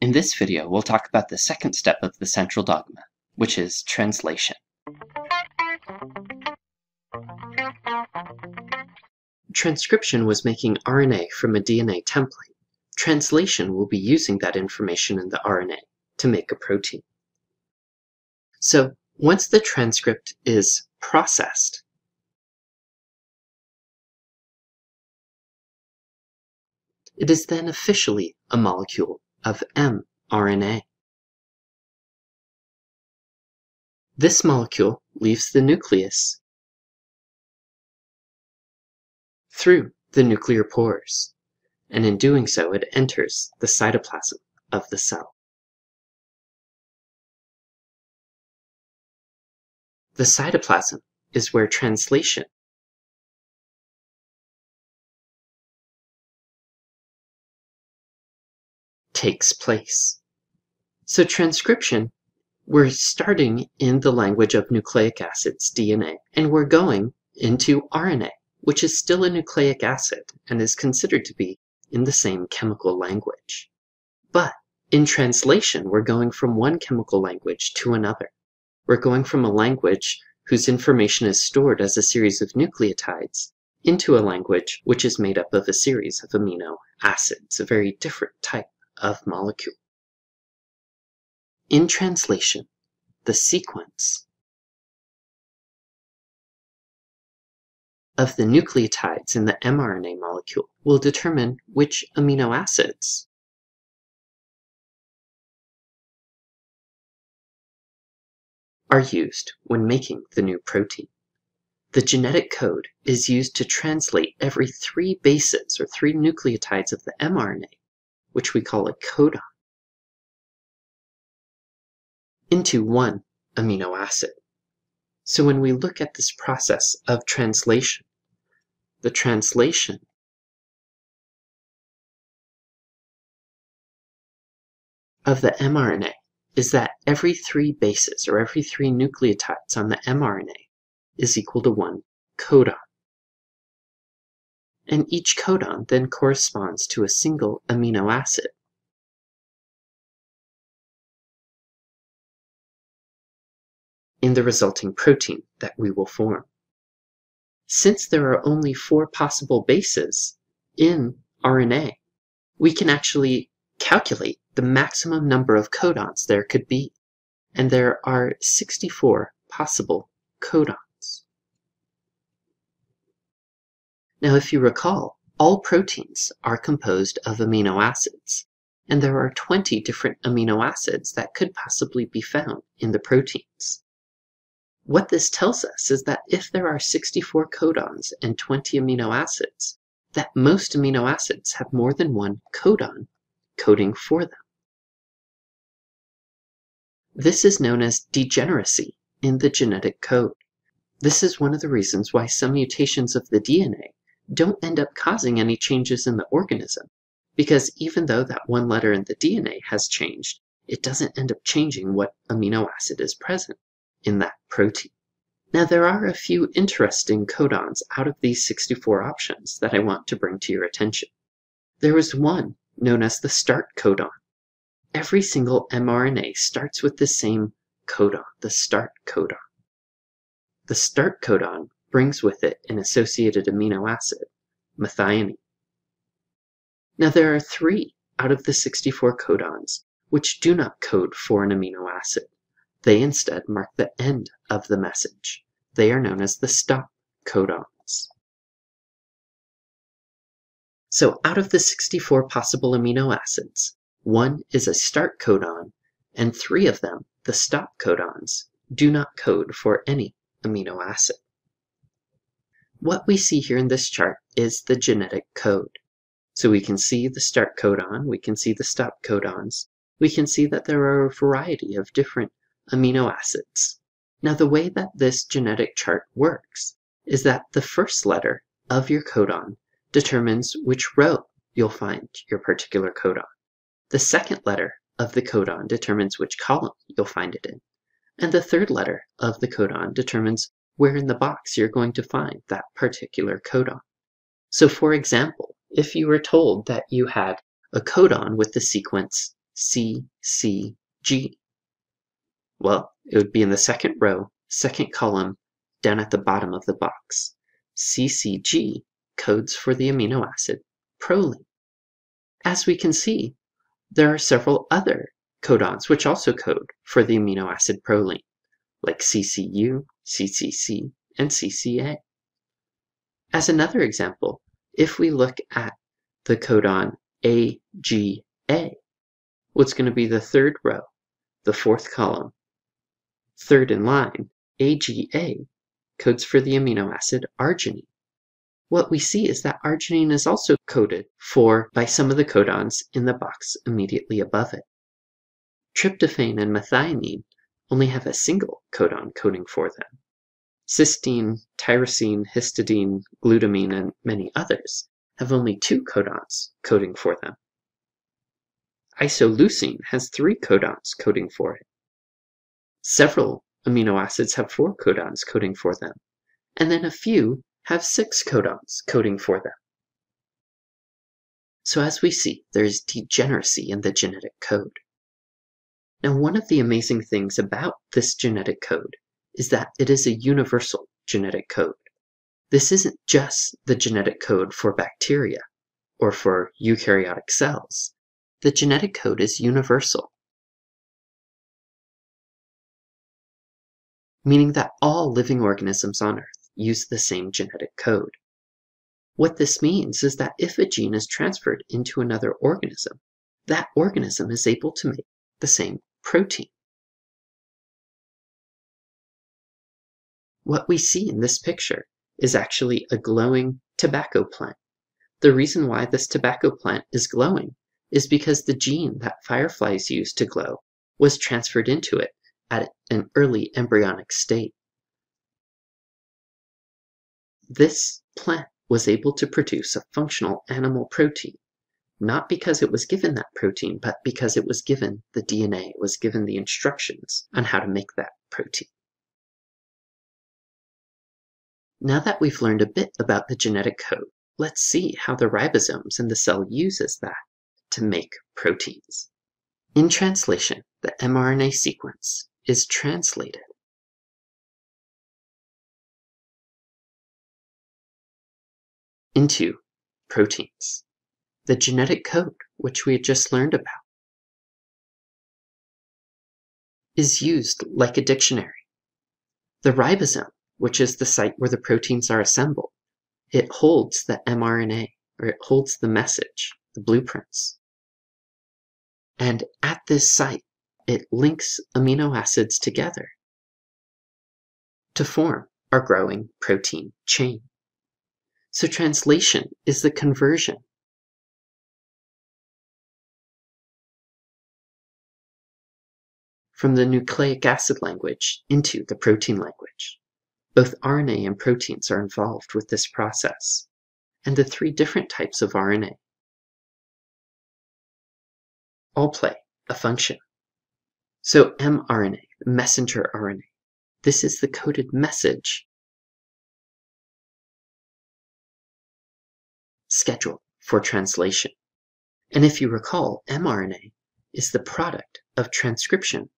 In this video, we'll talk about the second step of the central dogma, which is translation. Transcription was making RNA from a DNA template. Translation will be using that information in the RNA to make a protein. So, once the transcript is processed, it is then officially a molecule of mRNA. This molecule leaves the nucleus through the nuclear pores, and in doing so it enters the cytoplasm of the cell. The cytoplasm is where translation takes place. So transcription, we're starting in the language of nucleic acids, DNA, and we're going into RNA, which is still a nucleic acid and is considered to be in the same chemical language. But in translation, we're going from one chemical language to another. We're going from a language whose information is stored as a series of nucleotides into a language which is made up of a series of amino acids, a very different type of molecule. In translation, the sequence of the nucleotides in the mRNA molecule will determine which amino acids are used when making the new protein. The genetic code is used to translate every three bases or three nucleotides of the mRNA, which we call a codon, into one amino acid. So when we look at this process of translation, the translation of the mRNA is that every three bases or every three nucleotides on the mRNA is equal to one codon. And each codon then corresponds to a single amino acid. In the resulting protein that we will form. Since there are only four possible bases in RNA, we can actually calculate the maximum number of codons there could be, and there are 64 possible codons. Now, if you recall, all proteins are composed of amino acids, and there are 20 different amino acids that could possibly be found in the proteins. What this tells us is that if there are 64 codons and 20 amino acids, that most amino acids have more than one codon coding for them. This is known as degeneracy in the genetic code. This is one of the reasons why some mutations of the DNA don't end up causing any changes in the organism, because even though that one letter in the DNA has changed, it doesn't end up changing what amino acid is present in that protein. Now, there are a few interesting codons out of these 64 options that I want to bring to your attention. There is one known as the start codon. Every single mRNA starts with the same codon, the start codon. The start codon brings with it an associated amino acid, methionine. Now, there are three out of the 64 codons which do not code for an amino acid. They instead mark the end of the message. They are known as the stop codons. So out of the 64 possible amino acids, one is a start codon, and three of them, the stop codons, do not code for any amino acid. What we see here in this chart is the genetic code. So we can see the start codon, we can see the stop codons, we can see that there are a variety of different amino acids. Now, the way that this genetic chart works is that the first letter of your codon determines which row you'll find your particular codon. The second letter of the codon determines which column you'll find it in. And the third letter of the codon determines where in the box you're going to find that particular codon. So for example, if you were told that you had a codon with the sequence C, C, G? Well, it would be in the second row, second column, down at the bottom of the box. CCG codes for the amino acid proline. As we can see, there are several other codons which also code for the amino acid proline, like CCU, CCC, and CCA. As another example, if we look at the codon AGA, what's going to be the third row, the fourth column, third in line, AGA codes for the amino acid arginine. What we see is that arginine is also coded for by some of the codons in the box immediately above it. Tryptophan and methionine only have a single codon coding for them. Cysteine, tyrosine, histidine, glutamine, and many others have only two codons coding for them. Isoleucine has three codons coding for it. Several amino acids have four codons coding for them, and then a few have six codons coding for them. So as we see, there is degeneracy in the genetic code. Now, one of the amazing things about this genetic code is that it is a universal genetic code. This isn't just the genetic code for bacteria or for eukaryotic cells. The genetic code is universal, meaning that all living organisms on Earth use the same genetic code. What this means is that if a gene is transferred into another organism, that organism is able to make the same protein. What we see in this picture is actually a glowing tobacco plant. The reason why this tobacco plant is glowing is because the gene that fireflies use to glow was transferred into it at an early embryonic state. This plant was able to produce a functional animal protein, not because it was given that protein, but because it was given the DNA, it was given the instructions on how to make that protein. Now that we've learned a bit about the genetic code, let's see how the ribosomes in the cell uses that to make proteins. In translation, the mRNA sequence is translated. Into proteins. The genetic code, which we had just learned about, is used like a dictionary. The ribosome, which is the site where the proteins are assembled, it holds the mRNA, or it holds the message, the blueprints. And at this site, it links amino acids together to form our growing protein chain. So translation is the conversion from the nucleic acid language into the protein language. Both RNA and proteins are involved with this process, and the three different types of RNA all play a function. So mRNA, messenger RNA, this is the coded message scheduled for translation. And if you recall, mRNA is the product of transcription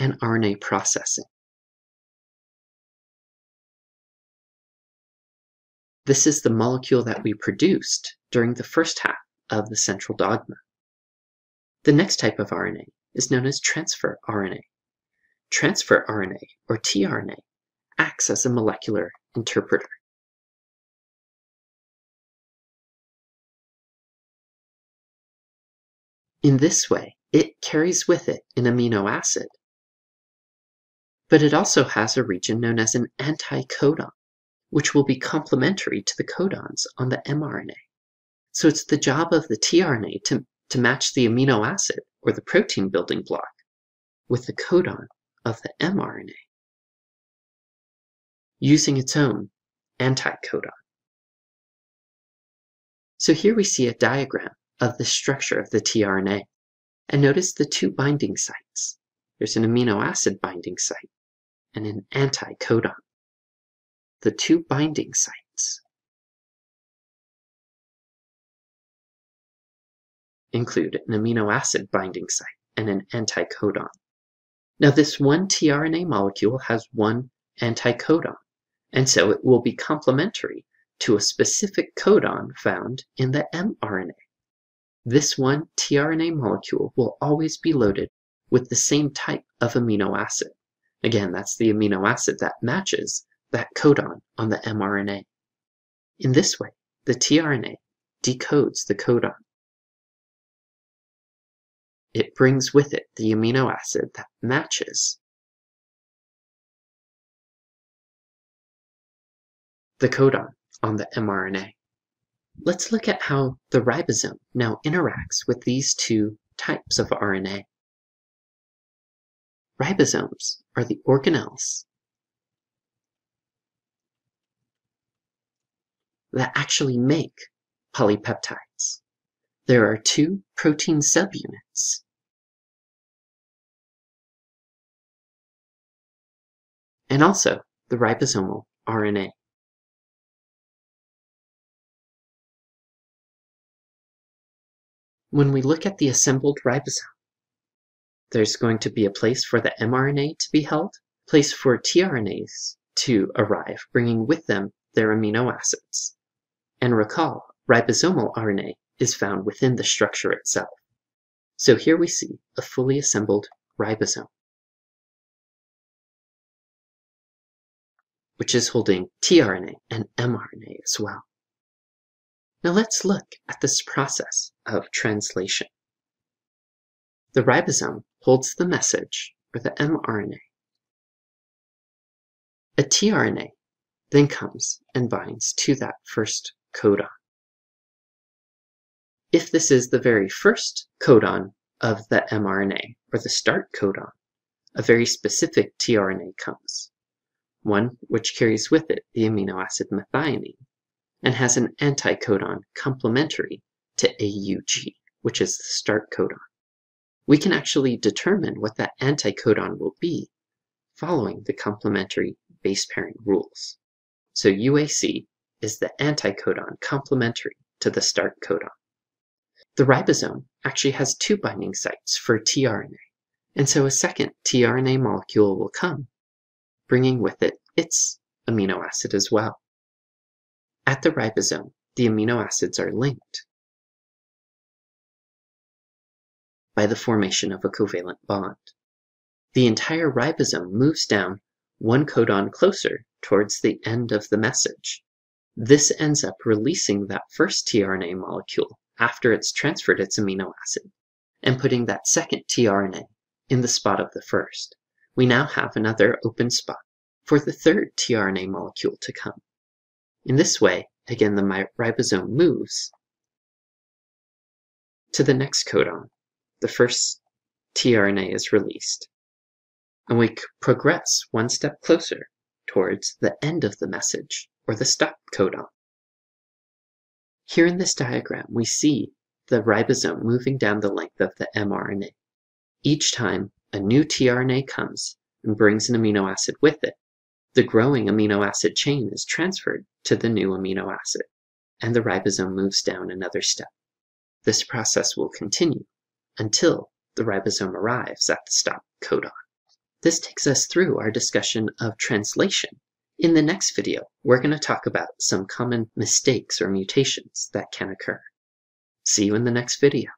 and RNA processing. This is the molecule that we produced during the first half of the central dogma. The next type of RNA is known as transfer RNA. Transfer RNA, or tRNA, acts as a molecular interpreter. In this way, it carries with it an amino acid, but it also has a region known as an anticodon, which will be complementary to the codons on the mRNA. So it's the job of the tRNA to match the amino acid, or the protein building block, with the codon of the mRNA, using its own anticodon. So here we see a diagram of the structure of the tRNA, and notice the two binding sites. There's an amino acid binding site and an anticodon. The two binding sites include an amino acid binding site and an anticodon. Now this one tRNA molecule has one anticodon, and so it will be complementary to a specific codon found in the mRNA. This one tRNA molecule will always be loaded with the same type of amino acid. Again, that's the amino acid that matches that codon on the mRNA. In this way, the tRNA decodes the codon. It brings with it the amino acid that matches the codon on the mRNA. Let's look at how the ribosome now interacts with these two types of RNA. Ribosomes are the organelles that actually make polypeptides. There are two protein subunits, and also the ribosomal RNA. When we look at the assembled ribosome, there's going to be a place for the mRNA to be held, a place for tRNAs to arrive, bringing with them their amino acids. And recall, ribosomal RNA is found within the structure itself. So here we see a fully assembled ribosome, which is holding tRNA and mRNA as well. Now let's look at this process of translation. The ribosome holds the message, or the mRNA. A tRNA then comes and binds to that first codon. If this is the very first codon of the mRNA, or the start codon, a very specific tRNA comes, one which carries with it the amino acid methionine, and has an anticodon complementary to AUG, which is the start codon. We can actually determine what that anticodon will be following the complementary base pairing rules. So UAC is the anticodon complementary to the start codon. The ribosome actually has two binding sites for tRNA, and so a second tRNA molecule will come, bringing with it its amino acid as well. At the ribosome, the amino acids are linked by the formation of a covalent bond. The entire ribosome moves down one codon closer towards the end of the message. This ends up releasing that first tRNA molecule after it's transferred its amino acid and putting that second tRNA in the spot of the first. We now have another open spot for the third tRNA molecule to come. In this way, again, the ribosome moves to the next codon. The first tRNA is released, and we progress one step closer towards the end of the message, or the stop codon. Here in this diagram, we see the ribosome moving down the length of the mRNA. Each time a new tRNA comes and brings an amino acid with it, the growing amino acid chain is transferred to the new amino acid, and the ribosome moves down another step. This process will continue until the ribosome arrives at the stop codon. This takes us through our discussion of translation. In the next video, we're going to talk about some common mistakes or mutations that can occur. See you in the next video.